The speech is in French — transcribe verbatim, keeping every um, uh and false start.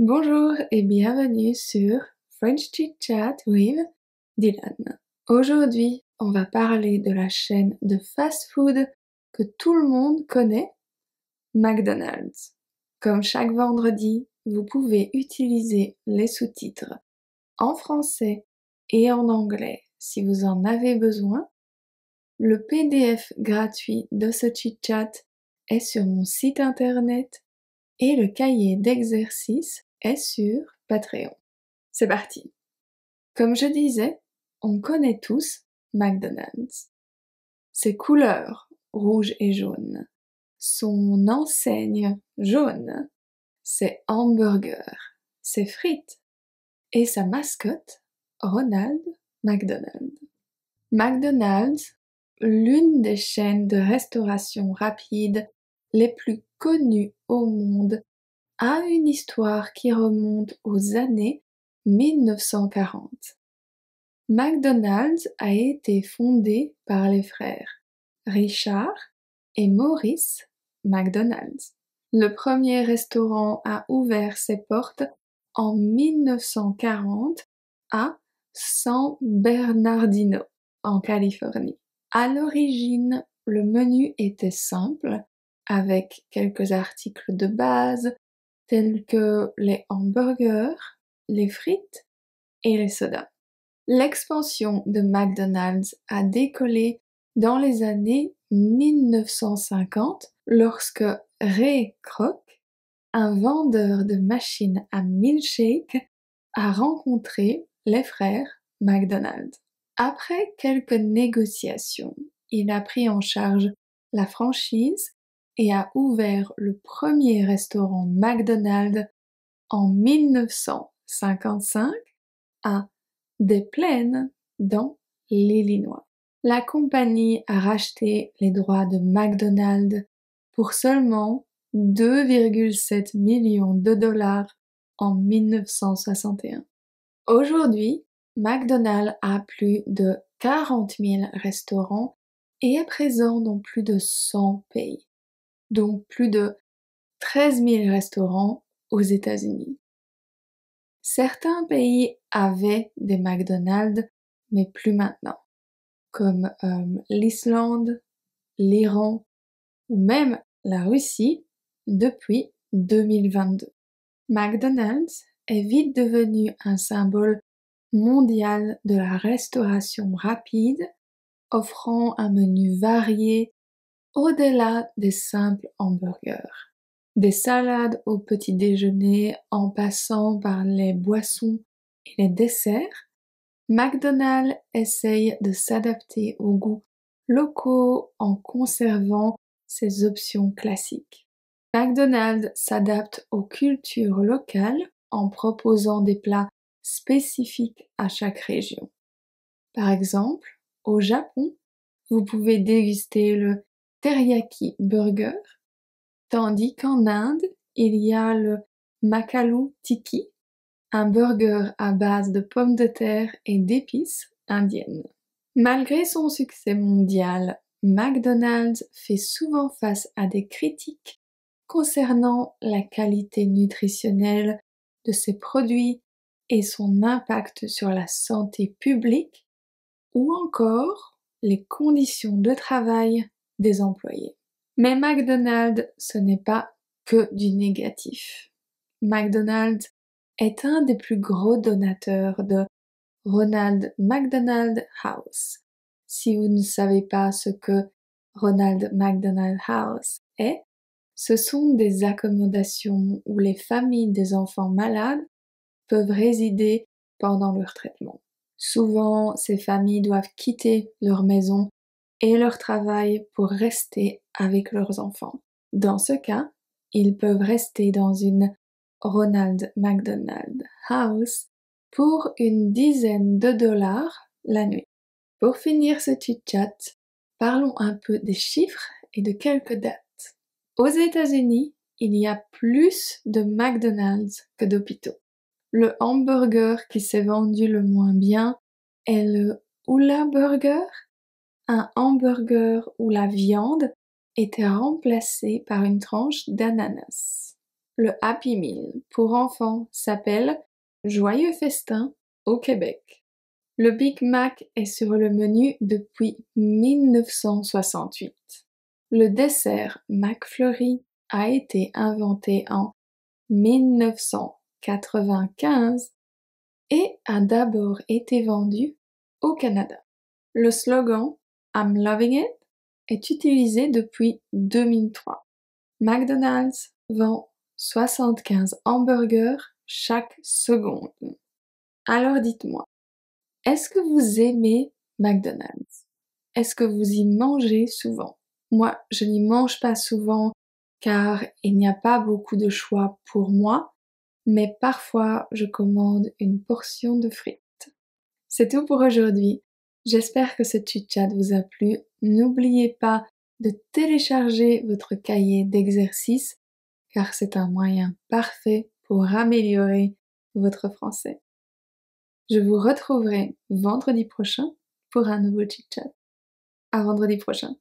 Bonjour et bienvenue sur French Chit Chat with Dylane. Aujourd'hui, on va parler de la chaîne de fast-food que tout le monde connaît, McDonald's. Comme chaque vendredi, vous pouvez utiliser les sous-titres en français et en anglais si vous en avez besoin. Le P D F gratuit de ce chit chat est sur mon site internet. Et le cahier d'exercice est sur Patreon. C'est parti! Comme je disais, on connaît tous McDonald's. Ses couleurs, rouge et jaune. Son enseigne, jaune. Ses hamburgers, ses frites. Et sa mascotte, Ronald McDonald. McDonald's, l'une des chaînes de restauration rapide les plus connues au monde, a une histoire qui remonte aux années mille neuf cent quarante. McDonald's a été fondé par les frères Richard et Maurice McDonald. Le premier restaurant a ouvert ses portes en mille neuf cent quarante à San Bernardino, en Californie. À l'origine, le menu était simple, avec quelques articles de base tels que les hamburgers, les frites et les sodas. L'expansion de McDonald's a décollé dans les années mille neuf cent cinquante lorsque Ray Kroc, un vendeur de machines à milkshake, a rencontré les frères McDonald. Après quelques négociations, il a pris en charge la franchise et a ouvert le premier restaurant McDonald's en mille neuf cent cinquante-cinq à Des Plaines, dans l'Illinois. La compagnie a racheté les droits de McDonald's pour seulement deux virgule sept millions de dollars en mille neuf cent soixante et un. Aujourd'hui, McDonald's a plus de quarante mille restaurants et est présent dans plus de cent pays, donc plus de treize mille restaurants aux États-Unis. Certains pays avaient des McDonald's, mais plus maintenant, comme euh, l'Islande, l'Iran ou même la Russie depuis deux mille vingt-deux. McDonald's est vite devenu un symbole mondial de la restauration rapide, offrant un menu varié au-delà des simples hamburgers. Des salades au petit déjeuner en passant par les boissons et les desserts, McDonald's essaye de s'adapter aux goûts locaux en conservant ses options classiques. McDonald's s'adapte aux cultures locales en proposant des plats spécifiques à chaque région. Par exemple, au Japon, vous pouvez déguster le Teriyaki Burger, tandis qu'en Inde, il y a le McAloo Tikki, un burger à base de pommes de terre et d'épices indiennes. Malgré son succès mondial, McDonald's fait souvent face à des critiques concernant la qualité nutritionnelle de ses produits et son impact sur la santé publique, ou encore les conditions de travail des employés. Mais McDonald's, ce n'est pas que du négatif. McDonald's est un des plus gros donateurs de Ronald McDonald House. Si vous ne savez pas ce que Ronald McDonald House est, ce sont des accommodations où les familles des enfants malades peuvent résider pendant leur traitement. Souvent, ces familles doivent quitter leur maison et leur travail pour rester avec leurs enfants. Dans ce cas, ils peuvent rester dans une Ronald McDonald House pour une dizaine de dollars la nuit. Pour finir ce chit-chat, parlons un peu des chiffres et de quelques dates. Aux États-Unis, il y a plus de McDonald's que d'hôpitaux. Le hamburger qui s'est vendu le moins bien est le Hula Burger, un hamburger où la viande était remplacée par une tranche d'ananas. Le Happy Meal pour enfants s'appelle Joyeux Festin au Québec. Le Big Mac est sur le menu depuis mille neuf cent soixante-huit. Le dessert McFlurry a été inventé en mille neuf cent quatre-vingt-quinze et a d'abord été vendu au Canada. Le slogan « I'm loving it » est utilisé depuis deux mille trois. McDonald's vend soixante-quinze hamburgers chaque seconde. Alors dites-moi, est-ce que vous aimez McDonald's? Est-ce que vous y mangez souvent? Moi, je n'y mange pas souvent car il n'y a pas beaucoup de choix pour moi, mais parfois je commande une portion de frites. C'est tout pour aujourd'hui. J'espère que ce chit-chat vous a plu. N'oubliez pas de télécharger votre cahier d'exercice car c'est un moyen parfait pour améliorer votre français. Je vous retrouverai vendredi prochain pour un nouveau chit-chat. À vendredi prochain.